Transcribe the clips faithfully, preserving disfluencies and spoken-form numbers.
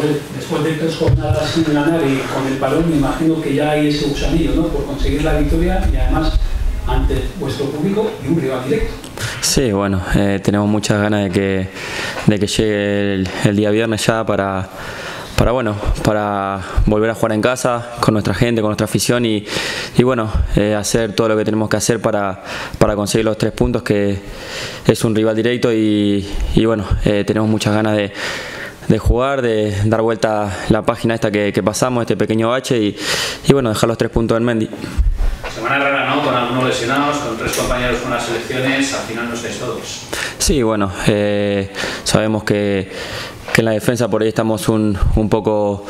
Madrid. Después de tres jornadas sin ganar y con el balón, me imagino que ya hay ese gusanillo, ¿no?, por conseguir la victoria y además ante vuestro público y un rival directo. Sí, bueno, eh, tenemos muchas ganas de que, de que llegue el, el día viernes ya para... Para, bueno, para volver a jugar en casa, con nuestra gente, con nuestra afición y, y bueno, eh, hacer todo lo que tenemos que hacer para, para conseguir los tres puntos, que es un rival directo y, y bueno, eh, tenemos muchas ganas de, de jugar, de dar vuelta la página esta que, que pasamos, este pequeño bache y, y bueno, dejar los tres puntos en Mendy. Semana rara, ¿no? Con algunos lesionados, con tres compañeros con las selecciones, al final no estáis todos. Sí, bueno, eh, sabemos que, que en la defensa por ahí estamos un, un poco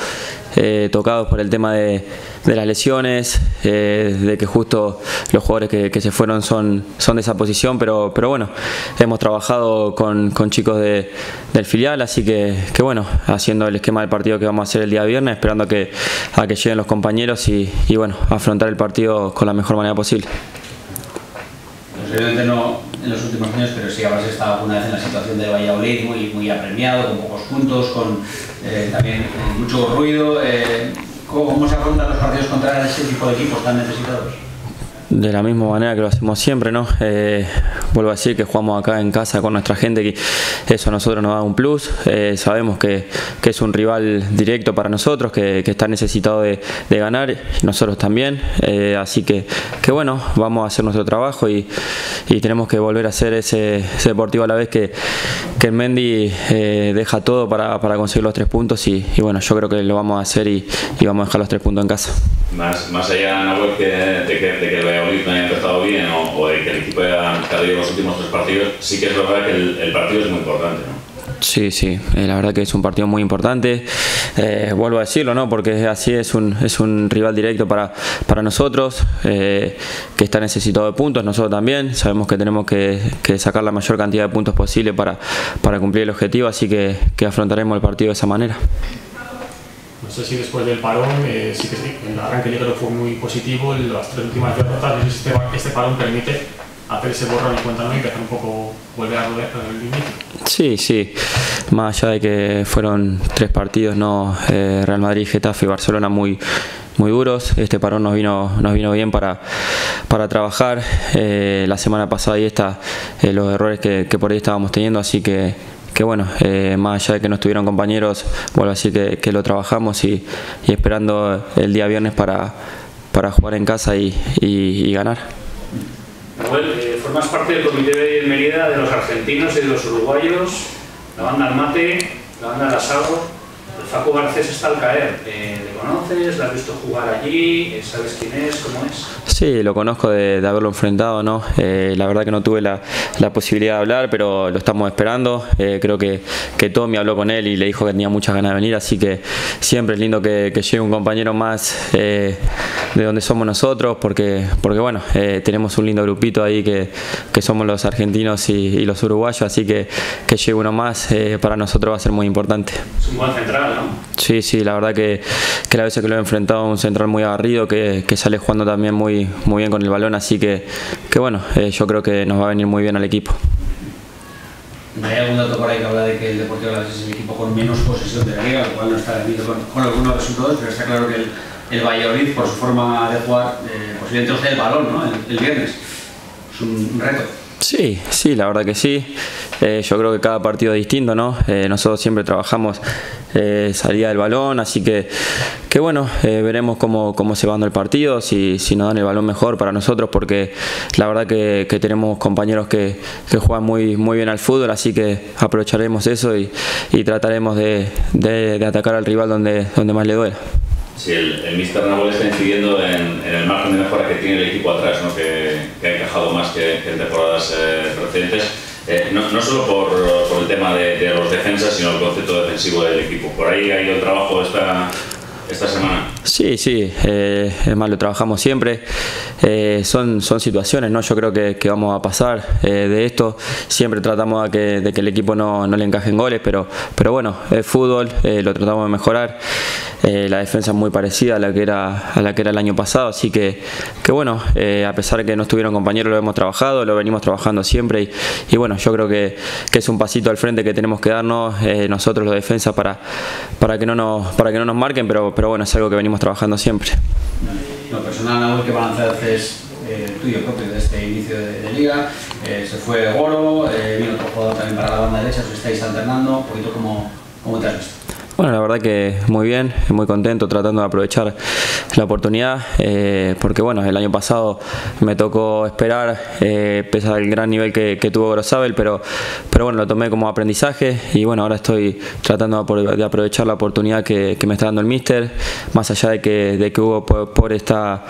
eh, tocados por el tema de, de las lesiones, eh, de que justo los jugadores que, que se fueron son, son de esa posición, pero, pero bueno, hemos trabajado con, con chicos de, del filial, así que, que bueno, haciendo el esquema del partido que vamos a hacer el día viernes, esperando a que, a que lleguen los compañeros y, y bueno, afrontar el partido con la mejor manera posible. Posiblemente no en los últimos años, pero sí habrás estado alguna vez en la situación de Valladolid, muy, muy apremiado, con pocos puntos, con eh, también con mucho ruido. Eh, ¿Cómo se afrontan los partidos contra este tipo de equipos tan necesitados? De la misma manera que lo hacemos siempre, ¿no? Eh, vuelvo a decir que jugamos acá en casa con nuestra gente, que eso a nosotros nos da un plus. Eh, sabemos que, que es un rival directo para nosotros, que, que está necesitado de, de ganar, nosotros también. Eh, así que, que bueno, vamos a hacer nuestro trabajo y, y tenemos que volver a hacer ese, ese Deportivo a la vez que, que el Mendy eh, deja todo para, para conseguir los tres puntos y, y bueno, yo creo que lo vamos a hacer y, y vamos a dejar los tres puntos en casa. Más, más allá, Nahuel, que, de que, de que el Valladolid no haya empezado bien o, o de que el equipo haya perdido los últimos tres partidos, sí que es verdad que el, el partido es muy importante, ¿no? Sí, sí, eh, la verdad que es un partido muy importante, eh, vuelvo a decirlo, ¿no? Porque así es un, es un rival directo para, para nosotros, eh, que está necesitado de puntos, nosotros también, sabemos que tenemos que, que sacar la mayor cantidad de puntos posible para, para cumplir el objetivo, así que, que afrontaremos el partido de esa manera. No sé si después del parón, eh, sí que sí, el arranque yo creo que fue muy positivo, las tres últimas derrotas, no sé si este, este parón permite hacer ese borrón y cuenta nueva y empezar un poco, volver a rodear el inicio. Sí, sí, más allá de que fueron tres partidos, ¿no? eh, Real Madrid, Getafe y Barcelona muy, muy duros, este parón nos vino, nos vino bien para, para trabajar, eh, la semana pasada y esta, eh, los errores que, que por ahí estábamos teniendo, así que que bueno, eh, más allá de que no estuvieron compañeros, vuelvo a decir que, que lo trabajamos y, y esperando el día viernes para, para jugar en casa y, y, y ganar. Manuel, eh, formas parte del comité de Mérida de los argentinos y de los uruguayos, la banda al mate, la banda al asado, el Facu Garcés está al caer, eh, ¿le conoces? ¿La has visto jugar allí? ¿Sabes quién es? ¿Cómo es? Sí, lo conozco de, de haberlo enfrentado, ¿no? Eh, la verdad que no tuve la, la posibilidad de hablar, pero lo estamos esperando. Eh, creo que, que Tommy habló con él y le dijo que tenía muchas ganas de venir, así que siempre es lindo que, que llegue un compañero más eh, de donde somos nosotros, porque, porque bueno, eh, tenemos un lindo grupito ahí que, que somos los argentinos y, y los uruguayos, así que que llegue uno más eh, para nosotros va a ser muy importante. Es un buen central, ¿no? Sí, sí, la verdad que, que la veces que lo he enfrentado un central muy agarrido, que, que sale jugando también muy muy bien con el balón, así que, que bueno, eh, yo creo que nos va a venir muy bien al equipo. ¿Hay algún dato por ahí que habla de que el Deportivo de la Vez es el equipo con menos posesión de la liga, el cual no está definido con, con algunos resultados, pero está claro que el, el Valladolid, por su forma de jugar, eh, posiblemente os dé el balón, ¿no? el, el viernes? Es un, un reto. Sí, sí, la verdad que sí. Eh, yo creo que cada partido es distinto, ¿no? Eh, nosotros siempre trabajamos eh, salida del balón, así que, que bueno, eh, veremos cómo, cómo se va dando el partido, si, si nos dan el balón mejor para nosotros, porque la verdad que, que tenemos compañeros que, que juegan muy, muy bien al fútbol, así que aprovecharemos eso y, y trataremos de, de, de atacar al rival donde, donde más le duela. Sí, el, el míster Nahuel está incidiendo en, en el margen de mejora que tiene el equipo atrás, ¿no? que, que ha encajado más que, que en temporadas eh, precedentes, eh, no, no solo por, por el tema de, de los defensas, sino el concepto defensivo del equipo. Por ahí ha ido el trabajo esta, esta semana. Sí, sí, eh, es más, lo trabajamos siempre, eh, son, son situaciones, ¿no? Yo creo que, que vamos a pasar eh, de esto, siempre tratamos de que, de que el equipo no, no le encajen goles, pero, pero bueno, el fútbol, eh, lo tratamos de mejorar. eh, la defensa es muy parecida a la que era, a la que era el año pasado, así que, que bueno, eh, a pesar de que no estuvieron compañeros, lo hemos trabajado, lo venimos trabajando siempre y, y bueno, yo creo que, que es un pasito al frente que tenemos que darnos eh, nosotros los defensas para, para, que no nos, para que no nos marquen, pero, pero bueno, es algo que venimos trabajando siempre. Lo personal, algo que van a hacer es el tuyo propio de este inicio de, de liga. Eh, se fue Goro, eh, vino otro jugador también para la banda derecha, os estáis alternando, un poquito como, como te has visto. Bueno, la verdad que muy bien, muy contento, tratando de aprovechar la oportunidad, eh, porque bueno, el año pasado me tocó esperar, eh, pese al gran nivel que, que tuvo Grozabel, pero, pero bueno, lo tomé como aprendizaje y bueno, ahora estoy tratando de aprovechar la oportunidad que, que me está dando el míster, más allá de que, de que Hugo por, por está,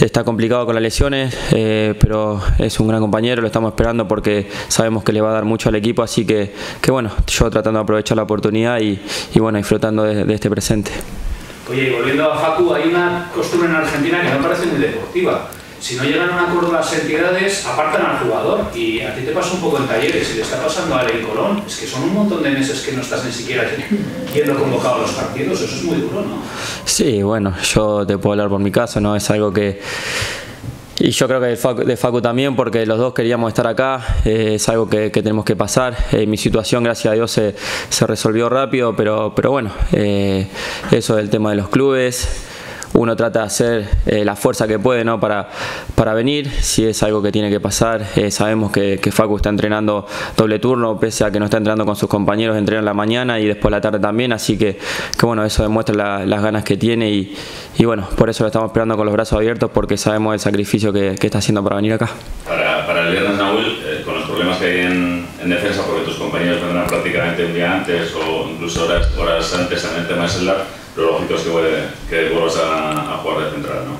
está complicado con las lesiones, eh, pero es un gran compañero, lo estamos esperando porque sabemos que le va a dar mucho al equipo, así que, que bueno, yo tratando de aprovechar la oportunidad y, y bueno, disfrutando de, de este presente. Oye, y volviendo a Facu, hay una costumbre en Argentina que no parece muy deportiva. Si no llegan a un acuerdo las entidades, apartan al jugador. Y a ti te pasa un poco en Talleres y le está pasando a Ariel Colón. Es que son un montón de meses que no estás ni siquiera yendo convocado a los partidos. Eso es muy duro, ¿no? Sí, bueno, yo te puedo hablar por mi caso, ¿no? Es algo que... Y yo creo que de Facu, de Facu también, porque los dos queríamos estar acá, eh, es algo que, que tenemos que pasar. Eh, mi situación, gracias a Dios, se, se resolvió rápido, pero, pero bueno, eh, eso es el tema de los clubes. Uno trata de hacer eh, la fuerza que puede, ¿no? para, para venir, si es algo que tiene que pasar. Eh, sabemos que, que Facu está entrenando doble turno, pese a que no está entrenando con sus compañeros, entrena en la mañana y después la tarde también, así que, que bueno, eso demuestra la, las ganas que tiene y, y bueno, por eso lo estamos esperando con los brazos abiertos, porque sabemos el sacrificio que, que está haciendo para venir acá. Para, para el viernes, Nahuel, eh, con los problemas que hay en, en defensa, porque tus compañeros vendrán prácticamente un día antes o incluso horas, horas antes también el tema es el lar. Lo lógico es que, que vuelvas a, a jugar de central, ¿no?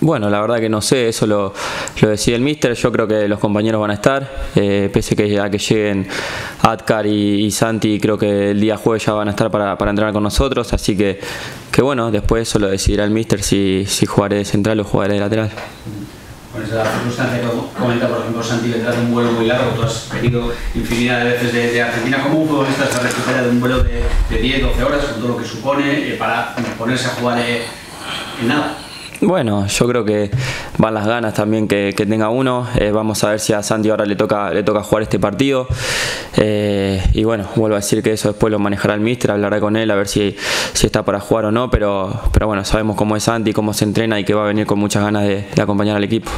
Bueno, la verdad que no sé, eso lo, lo decide el míster. Yo creo que los compañeros van a estar, eh, pese que, a que lleguen Adkar y, y Santi, creo que el día jueves ya van a estar para, para entrenar con nosotros, así que, que bueno, después eso lo decidirá el míster si, si jugaré de central o jugaré de lateral. Con esa circunstancia que comenta, por ejemplo, Santi, vendrá de un vuelo muy largo, tú has venido infinidad de veces de, de Argentina. ¿Cómo un futbolista se recupera de un vuelo de, de diez, doce horas, con todo lo que supone, eh, para ponerse a jugar eh, en nada? Bueno, yo creo que van las ganas también que, que tenga uno. Eh, vamos a ver si a Santi ahora le toca, le toca jugar este partido. Eh, y bueno, vuelvo a decir que eso después lo manejará el míster, hablará con él a ver si, si está para jugar o no. Pero, pero bueno, sabemos cómo es Santi, cómo se entrena y que va a venir con muchas ganas de, de acompañar al equipo.